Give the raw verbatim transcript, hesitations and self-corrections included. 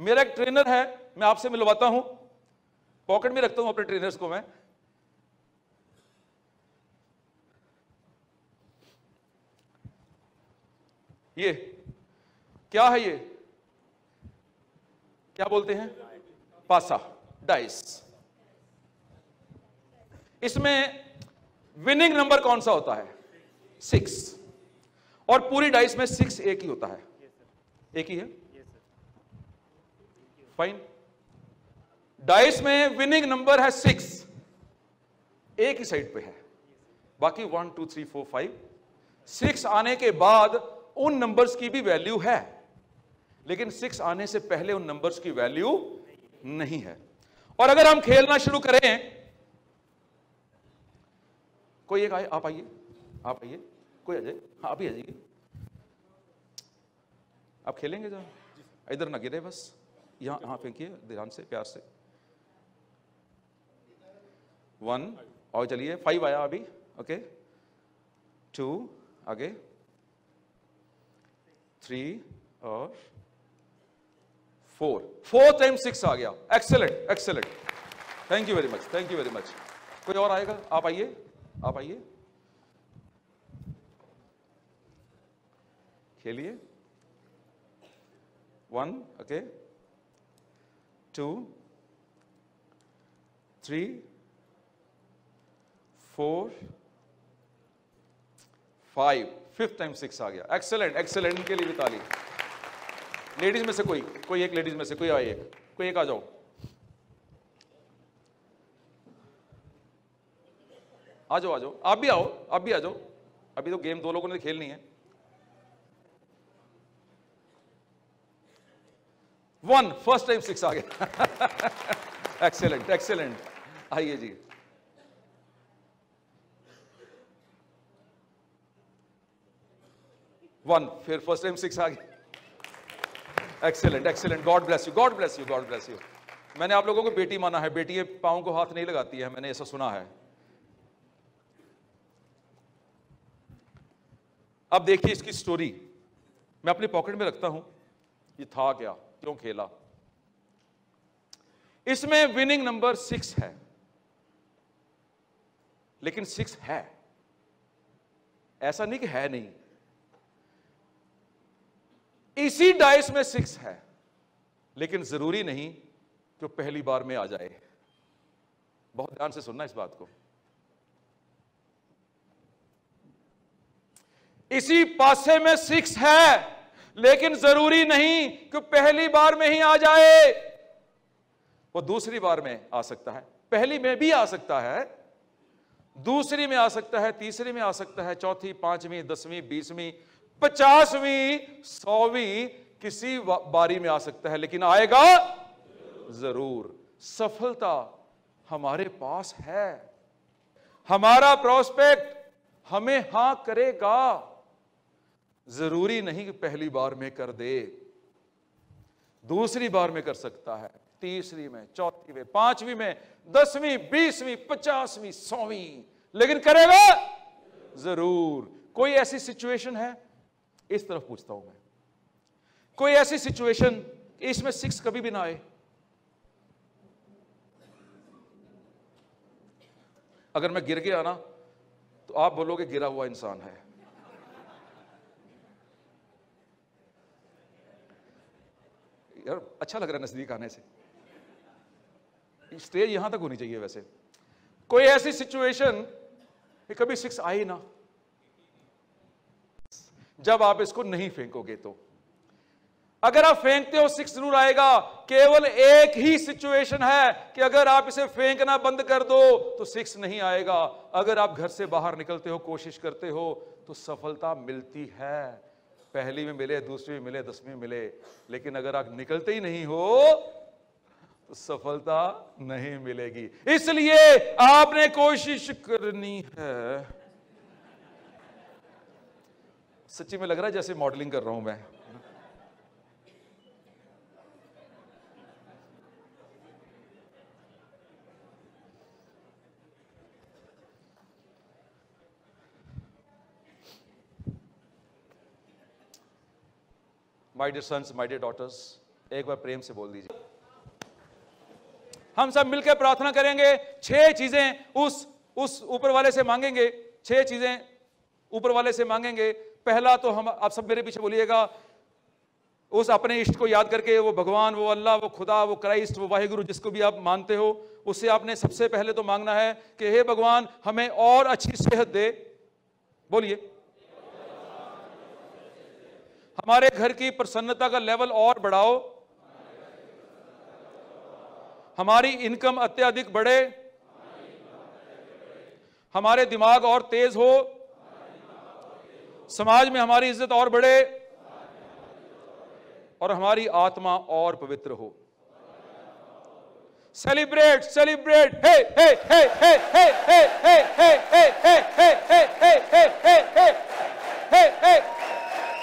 मेरा एक ट्रेनर है, मैं आपसे मिलवाता हूं, पॉकेट में रखता हूं अपने ट्रेनर्स को मैं। ये क्या है, ये क्या बोलते हैं, पासा, डाइस। इसमें विनिंग नंबर कौन सा होता है, सिक्स, और पूरी डाइस में सिक्स एक ही होता है, एक ही है, फाइन। डाइस में विनिंग नंबर है सिक्स, एक ही साइड पे है, बाकी one two three four five six आने के बाद उन नंबर्स की भी वैल्यू है, लेकिन सिक्स आने से पहले उन नंबर्स की वैल्यू नहीं है। और अगर हम खेलना शुरू करें, कोई एक आए, आप आइए, आप आइए, कोई आ जाए, हाँ आप ही आ जाइए, आप खेलेंगे जरा, इधर ना गिरे बस, यहाँ यहाँ फेंकिए ध्यान से प्यार से। वन, और चलिए फाइव आया अभी, ओके, टू आगे, थ्री और फोर, फोर टाइम सिक्स आ गया, excellent excellent, thank you very much, thank you very much. कोई और आएगा, आप आइए, आप आइए, खेलिए। One, okay, two, three, four, five, fifth time six आ गया, एक्सेलेंट एक्सेलेंट, इनके लिए भी ताली। लेडीज में से कोई कोई एक लेडीज में से कोई आए, एक कोई एक आ जाओ, आ जाओ आ जाओ, आप भी आओ, आप भी आ जाओ, अभी तो गेम दो लोगों ने खेलनी है। वन, फर्स्ट टाइम सिक्स आ गया, एक्सेलेंट एक्सेलेंट, आइए जी। वन, फिर फर्स्ट टाइम सिक्स आ गया, excellent excellent, God bless you God bless you God bless you. मैंने आप लोगों को बेटी माना है, बेटी पाँव को हाथ नहीं लगाती है, मैंने ऐसा सुना है। अब देखिए इसकी स्टोरी, मैं अपने पॉकेट में रखता हूं, ये था क्या, क्यों खेला। इसमें विनिंग नंबर सिक्स है, लेकिन सिक्स है, ऐसा नहीं कि है नहीं। इसी डाइस में सिक्स है, लेकिन जरूरी नहीं कि पहली बार में आ जाए। बहुत ध्यान से सुनना इस बात को। इसी पासे में सिक्स है, लेकिन जरूरी नहीं कि पहली बार में ही आ जाए, वो दूसरी बार में आ सकता है, पहली में भी आ सकता है, दूसरी में आ सकता है, तीसरी में आ सकता है, चौथी, पांचवी, दसवीं, बीसवीं, पचासवीं, सौवीं, किसी बारी में आ सकता है, लेकिन आएगा जरूर। सफलता हमारे पास है, हमारा प्रोस्पेक्ट हमें हां करेगा, जरूरी नहीं कि पहली बार में कर दे, दूसरी बार में कर सकता है, तीसरी में, चौथी में, पांचवी में, दसवीं, बीसवीं, पचासवीं, सौवीं, लेकिन करेगा जरूर। कोई ऐसी सिचुएशन है, इस तरफ पूछता हूं मैं, कोई ऐसी सिचुएशन इसमें सिक्स कभी भी ना आए। अगर मैं गिर गया ना, तो आप बोलोगे गिरा हुआ इंसान है। यार अच्छा लग रहा है नजदीक आने से, स्टेज यहां तक होनी चाहिए वैसे। कोई ऐसी सिचुएशन कभी सिक्स आई ना, जब आप इसको नहीं फेंकोगे तो। अगर आप फेंकते हो सिक्स जरूर आएगा। केवल एक ही सिचुएशन है कि अगर आप इसे फेंकना बंद कर दो तो सिक्स नहीं आएगा। अगर आप घर से बाहर निकलते हो, कोशिश करते हो, तो सफलता मिलती है, पहली में मिले, दूसरी में मिले, दसवीं में मिले। लेकिन अगर आप निकलते ही नहीं हो तो सफलता नहीं मिलेगी। इसलिए आपने कोशिश करनी है। सच्ची में लग रहा है जैसे मॉडलिंग कर रहा हूं मैं। My dear sons, my dear daughters, एक बार प्रेम से बोल दीजिए। हम सब मिलकर प्रार्थना करेंगे, छह चीजें उस उस ऊपर वाले से मांगेंगे, छह चीजें ऊपर वाले से मांगेंगे। पहला तो हम, आप सब मेरे पीछे बोलिएगा, उस अपने इष्ट को याद करके, वो भगवान, वो अल्लाह, वो खुदा, वो क्राइस्ट, वो वाहिगुरु, जिसको भी आप मानते हो, उससे आपने सबसे पहले तो मांगना है कि हे भगवान हमें और अच्छी सेहत दे। बोलिए, हमारे घर की प्रसन्नता का लेवल और बढ़ाओ, हमारी इनकम अत्यधिक बढ़े, हमारे दिमाग और तेज हो, समाज में हमारी इज्जत और बढ़े, और हमारी आत्मा और पवित्र हो। सेलिब्रेट, सेलिब्रेट, हे हे हे हे हे हे हे हे हे हे हे हे हे हे हे हे हे हे हे हे हे हे